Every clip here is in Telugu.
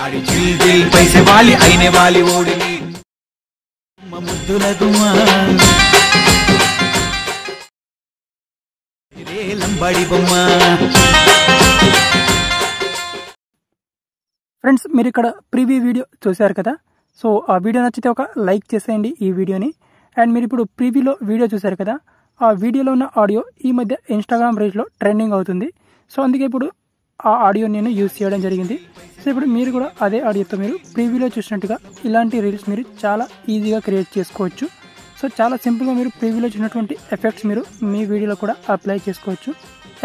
पैसे वाली आईने वाली ओडली लंबाड़ी बम्मा। फ्रेंड्स मेरे प्रीव्यू वीडियो चूसार कदा सो आ वीडियो नच्चिते ओक लाइक चेसेयंडी ई वीडियोनी अंड मीरु इप्पुडु प्रीव्यूलो वीडियो चूसारु कदा आ वीडियोलो उन्न आडियो ई मध्य इंस्टाग्राम रील्स लो ट्रेंडिंग अवुतुंदी सो अंदुके इप्पुडु आ आडियो नेनु यूज चेयडम जरिगिंदी सो इप्पुडु मीरु कूडा अदे आडियोतो मीरु प्रीव्यूलो चूसिनट्टुगा इलांटि रील्स मीरु चाला ईजीगा क्रिయేట్ చేసుకోవచ్చు सो चाला సింపుల్ గా మీరు ప్రీవ్యూలో చూసినటువంటి ఎఫెక్ట్స్ మీరు మీ వీడియోలో కూడా అప్లై చేసుకోవచ్చు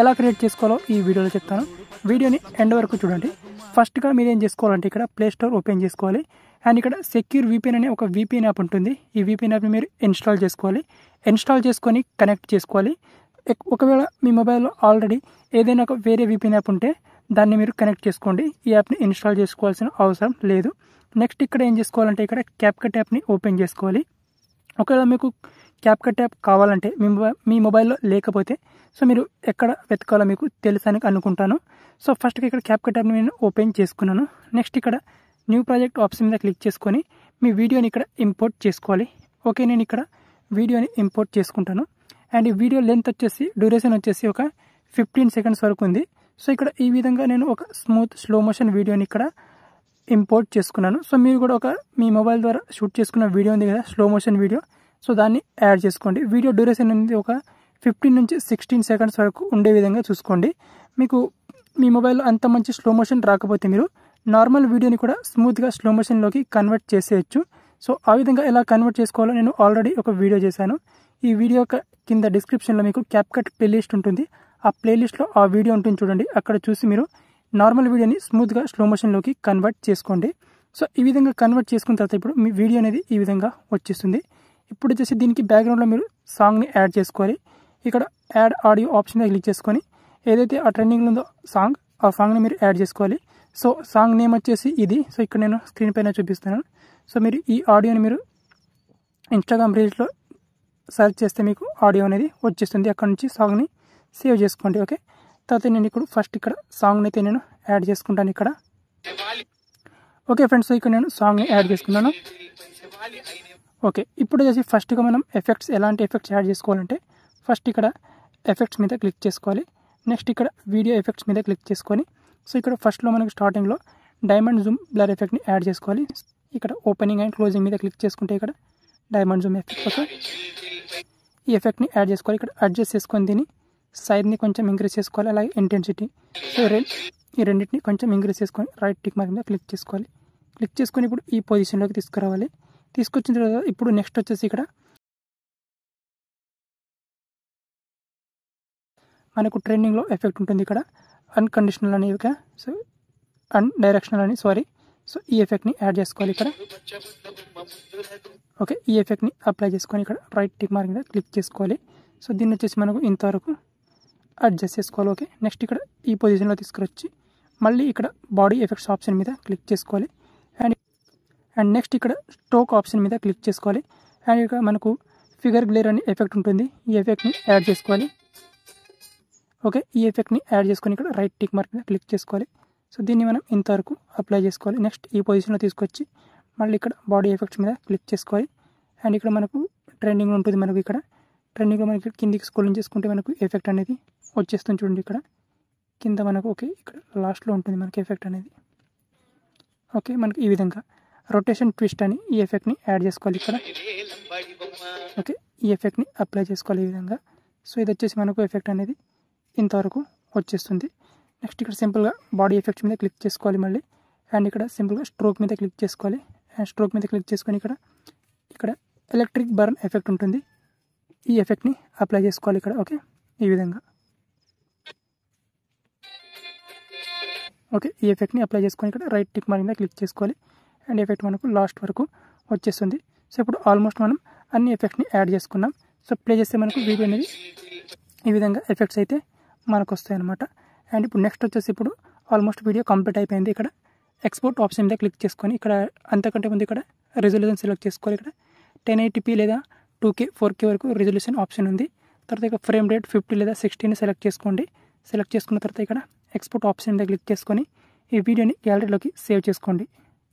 ఎలా క్రియేట్ చేసుకోవాలో ఈ వీడియోలో చెప్తాను వీడియోని ఎండ్ వరకు చూడండి ఫస్ట్ గా మీరు ఏం చేసుకోవాలంటే ఇక్కడ ప్లే స్టోర్ ఓపెన్ చేసుకోవాలి అండ్ ఇక్కడ సెక్యూర్ VPN అనే ఒక VPN యాప్ ఉంటుంది ఈ VPN యాప్ ని మీరు ఇన్స్టాల్ చేసుకోవాలి ఇన్స్టాల్ చేసుకొని కనెక్ట్ చేసుకోవాలి ఒకవేళ మీ మొబైల్ లో ఆల్రెడీ ఏదైనా ఒక వేరే VPN యాప్ ఉంటే దాన్ని మీరు కనెక్ట్ చేసుకోండి ఈ యాప్ ని ఇన్స్టాల్ చేసుకోవాల్సిన అవసరం లేదు నెక్స్ట్ ఇక్కడ ఏం చేసుకోవాలంటే ఇక్కడ CapCut యాప్ ని ఓపెన్ చేసుకోవాలి ఒకవేళ మీకు CapCut యాప్ కావాలంటే మీ మొబైల్లో లేకపోతే సో మీరు ఎక్కడ వెతకాలో మీకు తెలుసని అనుకుంటాను సో ఫస్ట్ ఇక్కడ CapCut యాప్ ని నేను ఓపెన్ చేసుకున్నాను నెక్స్ట్ ఇక్కడ న్యూ ప్రాజెక్ట్ ఆప్షన్ మీద క్లిక్ చేసుకొని మీ వీడియోని ఇక్కడ ఇంపోర్ట్ చేసుకోవాలి ఓకే నేను ఇక్కడ వీడియోని ఇంపోర్ట్ చేసుకుంటాను అండ్ ఈ వీడియో లెంగ్త్ వచ్చేసి డ్యూరేషన్ వచ్చేసి ఒక 15 సెకండ్స్ వరకు ఉంది సో ఇక్కడ ఈ విధంగా నేను ఒక స్మూత్ స్లో మోషన్ వీడియోని ఇక్కడ ఇంపోర్ట్ చేసుకున్నాను సో మీరు కూడా ఒక మీ మొబైల్ ద్వారా షూట్ చేసుకున్న వీడియో ఉంది కదా స్లో మోషన్ వీడియో సో దాన్ని యాడ్ చేసుకోండి వీడియో డ్యూరేషన్ అనేది ఒక 15 నుంచి 16 సెకండ్స్ వరకు ఉండే విధంగా చూసుకోండి మీకు మీ మొబైల్ అంత మంచి స్లో మోషన్ రాకపోతే మీరు నార్మల్ వీడియోని కూడా స్మూత్ గా స్లో మోషన్ లోకి కన్వర్ట్ చేసేయచ్చు సో ఆ విధంగా ఎలా కన్వర్ట్ చేసుకోవాలో నేను ఆల్రెడీ ఒక వీడియో చేశాను ఈ వీడియో కింద డిస్క్రిప్షన్ లో మీకు CapCut ప్లేలిస్ట్ ఉంటుంది ఆ ప్లేలిస్ట్ లో ఆ వీడియో ఉంటుంది చూడండి అక్కడ చూసి మీరు నార్మల్ వీడియోని స్మూత్ గా స్లో మోషన్ లోకి కన్వర్ట్ చేసుకోండి సో ఈ విధంగా కన్వర్ట్ చేసుకున్న తర్వాత ఇప్పుడు మీ వీడియో అనేది ఈ విధంగా వచ్చేస్తుంది ఇప్పుడు చేసి దీనికి బ్యాక్ గ్రౌండ్ లో మీరు సాంగ్ ని యాడ్ చేసుకోవాలి ఇక్కడ యాడ్ ఆడియో ఆప్షన్ మీద క్లిక్ చేసుకొని ఏదైతే ఆ ట్రెండింగ్ లో ఉందో సాంగ్ ఆ సాంగ్ ని మీరు యాడ్ చేసుకోవాలి సో సాంగ్ నేమ్ వచ్చేసి ఇది సో ఇక్కడ నేను స్క్రీన్ పైన చూపిస్తాను సో మీరు ఈ ఆడియోని మీరు Instagram రీల్స్ లో సెర్చ్ చేస్తే మీకు ఆడియో అనేది వచ్చేస్తుంది అక్కడ నుంచి సాంగ్ ని సేవ్ చేసుకోండి ఓకే తర్వాత నేను ఇక్కడ ఫస్ట్ ఇక్కడ సాంగ్ అయితే నేను యాడ్ చేసుకుంటాను ఇక్కడ ఓకే ఫ్రెండ్స్ సో ఇక్కడ నేను సాంగ్ ని యాడ్ చేసుకున్నాను ఓకే ఇప్పుడు చేసి ఫస్ట్ గా మనం ఎఫెక్ట్స్ ఎలాంటి ఎఫెక్ట్స్ యాడ్ చేసుకోవాలంటే ఫస్ట్ ఇక్కడ ఎఫెక్ట్స్ మీద క్లిక్ చేసుకోవాలి నెక్స్ట్ ఇక్కడ వీడియో ఎఫెక్ట్స్ మీద క్లిక్ చేసుకొని సో ఇక్కడ ఫస్ట్ లో మనకు స్టార్టింగ్ లో డైమండ్ జూమ్ బ్లర్ ఎఫెక్ట్ ని యాడ్ చేసుకోవాలి ఇక్కడ ఓపెనింగ్ అండ్ క్లోజింగ్ మీద క్లిక్ చేసుకుంటే ఇక్కడ డైమండ్ జూమ్ ఎఫెక్ట్ ఓకే ఈ ఎఫెక్ట్ ని యాడ్ చేసుకోవాలి ఇక్కడ అడ్జస్ట్ చేసుకొని దీని సైడ్ ని కొంచెం ఇంక్రీజ్ చేసుకోవాలి అలాగే ఇంటెన్సిటీ సో ఈ రెండింటిని కొంచెం ఇంక్రీజ్ చేసుకొని రైట్ టిక్ మార్క్ మీద క్లిక్ చేసుకోవాలి క్లిక్ చేసుకొని ఇప్పుడు ఈ పొజిషన్ లోకి తీసుకురావాలి తీసుకొచ్చిన తర్వాత ఇప్పుడు నెక్స్ట్ వచ్చేసి ఇక్కడ మనకు ట్రెండింగ్ లో ఎఫెక్ట్ ఉంటుంది ఇక్కడ అన్కండిషనల్ అని ఒక సో అన్ డైరెక్షనల్ అని సారీ సో ఈ ఎఫెక్ట్ ని యాడ్ చేసుకోవాలి ఇక్కడ ఓకే ఈ ఎఫెక్ట్ ని అప్లై చేసుకొని ఇక్కడ రైట్ టిక్ మార్క్ మీద క్లిక్ చేసుకోవాలి సో దీన్ని వచ్చేసి మనకు ఇంతవరకు అడ్జస్ట్ చేసుకోవాలి ఓకే నెక్స్ట్ ఇక్కడ ఈ పొజిషన్లో తీసుకురొచ్చి మళ్ళీ ఇక్కడ బాడీ ఎఫెక్ట్స్ ఆప్షన్ మీద క్లిక్ చేసుకోవాలి అండ్ నెక్స్ట్ ఇక్కడ స్ట్రోక్ ఆప్షన్ మీద క్లిక్ చేసుకోవాలి అండ్ ఇక్కడ మనకు ఫిగర్ గ్లేర్ అనే ఎఫెక్ట్ ఉంటుంది ఈ ఎఫెక్ట్ని యాడ్ చేసుకోవాలి ఓకే ఈ ఎఫెక్ట్ని యాడ్ చేసుకొని ఇక్కడ రైట్ టిక్ మార్క్ మీద క్లిక్ చేసుకోవాలి సో దీన్ని మనం ఇంతవరకు అప్లై చేసుకోవాలి నెక్స్ట్ ఈ పొజిషన్లో తీసుకొచ్చి మళ్ళీ ఇక్కడ బాడీ ఎఫెక్ట్స్ మీద క్లిక్ చేసుకోవాలి అండ్ ఇక్కడ మనకు ట్రెండింగ్ ఉంటుంది మనకు ఇక్కడ ట్రెండింగ్లో మనకి కిందికి స్క్రోలింగ్ చేసుకుంటే మనకు ఎఫెక్ట్ అనేది వచ్చేస్తుంది చూడండి ఇక్కడ కింద మనకు ఓకే ఇక్కడ లాస్ట్లో ఉంటుంది మనకి ఎఫెక్ట్ అనేది ఓకే మనకి ఈ విధంగా రొటేషన్ ట్విస్ట్ అని ఈ ఎఫెక్ట్ని యాడ్ చేసుకోవాలి ఇక్కడ ఓకే ఈ ఎఫెక్ట్ని అప్లై చేసుకోవాలి ఈ విధంగా సో ఇది వచ్చేసి మనకు ఎఫెక్ట్ అనేది ఇంతవరకు వచ్చేస్తుంది నెక్స్ట్ ఇక్కడ సింపుల్గా బాడీ ఎఫెక్ట్స్ మీద క్లిక్ చేసుకోవాలి మళ్ళీ అండ్ ఇక్కడ సింపుల్గా స్ట్రోక్ మీద క్లిక్ చేసుకోవాలి అండ్ స్ట్రోక్ మీద క్లిక్ చేసుకొని ఇక్కడ ఇక్కడ ఎలక్ట్రిక్ బర్న్ ఎఫెక్ట్ ఉంటుంది ఈ ఎఫెక్ట్ని అప్లై చేసుకోవాలి ఇక్కడ ఓకే ఈ విధంగా ఓకే ఈ ఎఫెక్ట్ని అప్లై చేసుకొని ఇక్కడ రైట్ టిక్ మార్క్ మీద క్లిక్ చేసుకోవాలి అండ్ ఎఫెక్ట్ మనకు లాస్ట్ వరకు వచ్చేస్తుంది సో ఇప్పుడు ఆల్మోస్ట్ మనం అన్ని ఎఫెక్ట్ని యాడ్ చేసుకున్నాం సో ప్లే చేస్తే మనకు వీడియో అనేది ఈ విధంగా ఎఫెక్ట్స్ అయితే మనకు వస్తాయి అన్నమాట అండ్ ఇప్పుడు నెక్స్ట్ వచ్చేసి ఇప్పుడు ఆల్మోస్ట్ వీడియో కంప్లీట్ అయిపోయింది ఇక్కడ ఎక్స్పోర్ట్ ఆప్షన్ మీద క్లిక్ చేసుకొని ఇక్కడ అంతకంటే ముందు ఇక్కడ రిజల్యూషన్ సెలెక్ట్ చేసుకోవాలి ఇక్కడ 1080p లేదా 2K 4K వరకు రిజల్యూషన్ ఆప్షన్ ఉంది తర్వాత ఇక్కడ ఫ్రేమ్ రేట్ 50 లేదా 60 సెలెక్ట్ చేసుకోండి సెలెక్ట్ చేసుకున్న తర్వాత ఇక్కడ ఎక్స్పోర్ట్ ఆప్షన్ మీద క్లిక్ చేసుకొని ఈ వీడియోని గ్యాలరీలోకి సేవ్ చేసుకోండి।